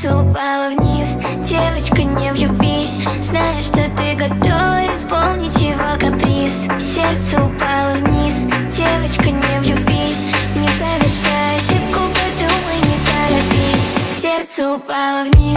сердце упало вниз. Девочка, не влюбись, знаю, что ты готова исполнить его каприз. Сердце упало вниз. Девочка, не влюбись, не совершай ошибку, подумай, не торопись. Сердце упало вниз.